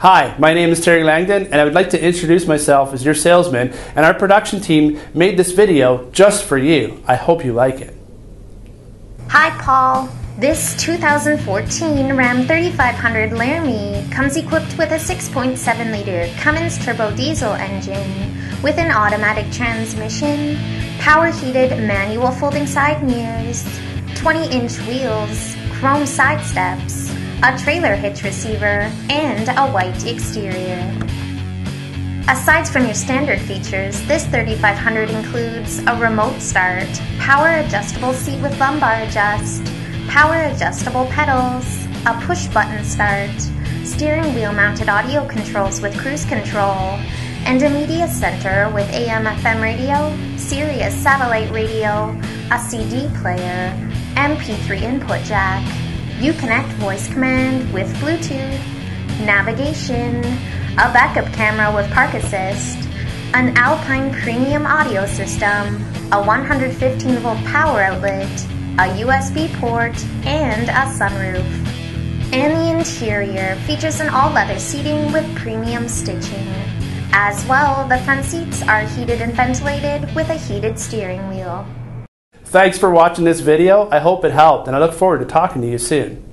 Hi, my name is Terry Langdon, and I would like to introduce myself as your salesman, and our production team made this video just for you. I hope you like it. Hi, Paul. This 2014 Ram 3500 Laramie comes equipped with a 6.7-liter Cummins turbo diesel engine with an automatic transmission, power-heated manual folding side mirrors, 20-inch wheels, chrome side steps, a trailer hitch receiver, and a white exterior. Aside from your standard features, this 3500 includes a remote start, power adjustable seat with lumbar adjust, power adjustable pedals, a push button start, steering wheel mounted audio controls with cruise control, and a media center with AM/FM radio, Sirius satellite radio, a CD player, MP3 input jack, Uconnect voice command with Bluetooth, navigation, a backup camera with park assist, an Alpine premium audio system, a 115-volt power outlet, a USB port, and a sunroof. And the interior features an all-leather seating with premium stitching. As well, the front seats are heated and ventilated with a heated steering wheel. Thanks for watching this video. I hope it helped, and I look forward to talking to you soon.